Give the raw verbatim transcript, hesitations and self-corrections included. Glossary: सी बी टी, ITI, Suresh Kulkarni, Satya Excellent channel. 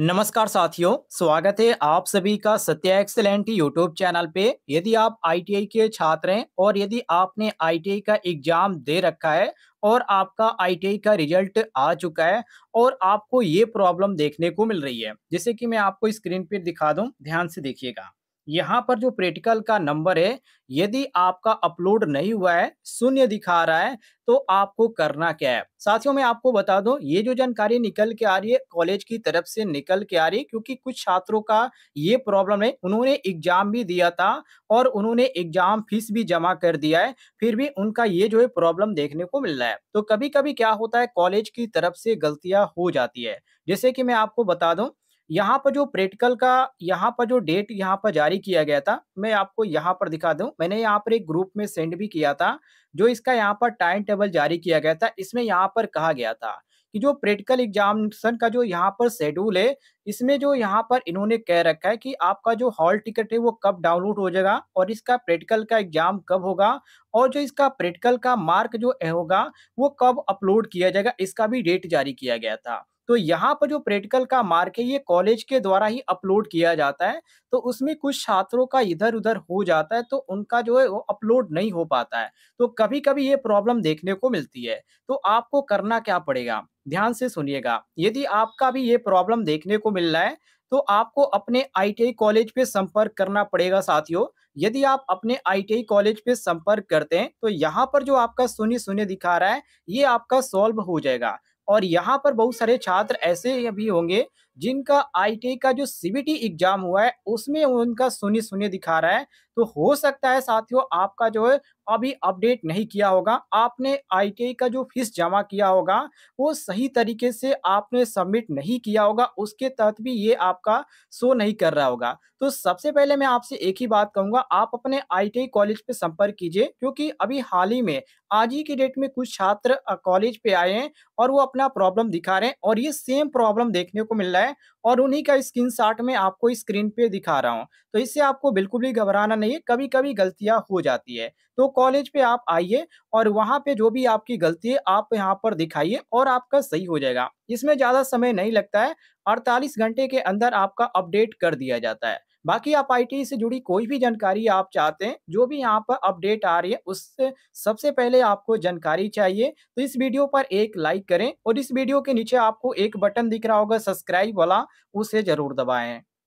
नमस्कार साथियों, स्वागत है आप सभी का सत्या एक्सेलेंट यूट्यूब चैनल पे। यदि आप आई टी आई के छात्र हैं और यदि आपने आई टी आई का एग्जाम दे रखा है और आपका आई टी आई का रिजल्ट आ चुका है और आपको ये प्रॉब्लम देखने को मिल रही है, जैसे कि मैं आपको स्क्रीन पे दिखा दूं, ध्यान से देखिएगा। यहाँ पर जो प्रैक्टिकल का नंबर है, यदि आपका अपलोड नहीं हुआ है, शून्य दिखा रहा है, तो आपको करना क्या है। साथियों, मैं आपको बता दूं, ये जो जानकारी निकल के आ रही है कॉलेज की तरफ से निकल के आ रही है, क्योंकि कुछ छात्रों का ये प्रॉब्लम है। उन्होंने एग्जाम भी दिया था और उन्होंने एग्जाम फीस भी जमा कर दिया है, फिर भी उनका ये जो है प्रॉब्लम देखने को मिल रहा है। तो कभी कभी क्या होता है, कॉलेज की तरफ से गलतियां हो जाती है। जैसे कि मैं आपको बता दूं, यहाँ पर जो प्रैक्टिकल का यहाँ पर जो डेट यहाँ पर जारी किया गया था, मैं आपको यहाँ पर दिखा दूं, मैंने यहाँ पर एक ग्रुप में सेंड भी किया था। जो इसका यहाँ पर टाइम टेबल जारी किया गया था, इसमें यहाँ पर कहा गया था कि जो प्रैक्टिकल एग्जामिनेशन का जो यहाँ पर शेड्यूल है, इसमें जो यहाँ पर इन्होंने कह रखा है कि आपका जो हॉल टिकट है वो कब डाउनलोड हो जाएगा और इसका प्रैक्टिकल का एग्जाम कब होगा और जो इसका प्रैक्टिकल का मार्क जो होगा वो कब अपलोड किया जाएगा, इसका भी डेट जारी किया गया था। तो यहाँ पर जो प्रैक्टिकल का मार्क है, ये कॉलेज के द्वारा ही अपलोड किया जाता है। तो उसमें कुछ छात्रों का इधर उधर हो जाता है, तो उनका जो है वो अपलोड नहीं हो पाता है। तो कभी कभी ये प्रॉब्लम देखने को मिलती है। तो आपको करना क्या पड़ेगा, ध्यान से सुनिएगा। यदि आपका भी ये प्रॉब्लम देखने को मिल रहा है, तो आपको अपने आई टी आई कॉलेज पे संपर्क करना पड़ेगा। साथियों, यदि आप अपने आई टी आई कॉलेज पे संपर्क करते हैं, तो यहाँ पर जो आपका शून्य शून्य दिखा रहा है, ये आपका सॉल्व हो जाएगा। और यहाँ पर बहुत सारे छात्र ऐसे भी होंगे जिनका आई टी आई का जो सी बी टी एग्जाम हुआ है, उसमें उनका शून्य शून्य दिखा रहा है। तो हो सकता है साथियों, आपका जो है अभी अपडेट नहीं किया होगा, आपने आई टी आई का जो फीस जमा किया होगा वो सही तरीके से आपने सबमिट नहीं किया होगा, उसके तहत भी ये आपका शो नहीं कर रहा होगा। तो सबसे पहले मैं आपसे एक ही बात कहूँगा, आप अपने आई टी आई कॉलेज पे संपर्क कीजिए, क्योंकि अभी हाल ही में आज ही की डेट में कुछ छात्र कॉलेज पे आए हैं और वो अपना प्रॉब्लम दिखा रहे हैं और ये सेम प्रॉब्लम देखने को मिल रहा है और उन्हीं का स्क्रीनशॉट में आपको स्क्रीन पे दिखा रहा हूं। तो इससे आपको बिल्कुल भी घबराना नहीं है, कभी कभी गलतियां हो जाती है। तो कॉलेज पे आप आइए और वहां पे जो भी आपकी गलती है आप यहां पर दिखाइए और आपका सही हो जाएगा। इसमें ज्यादा समय नहीं लगता है, अड़तालीस घंटे के अंदर आपका अपडेट कर दिया जाता है। बाकी आप आई टी आई से जुड़ी कोई भी जानकारी आप चाहते हैं, जो भी यहाँ पर अपडेट आ रही है, उससे सबसे पहले आपको जानकारी चाहिए, तो इस वीडियो पर एक लाइक करें और इस वीडियो के नीचे आपको एक बटन दिख रहा होगा सब्सक्राइब वाला, उसे जरूर दबाएं।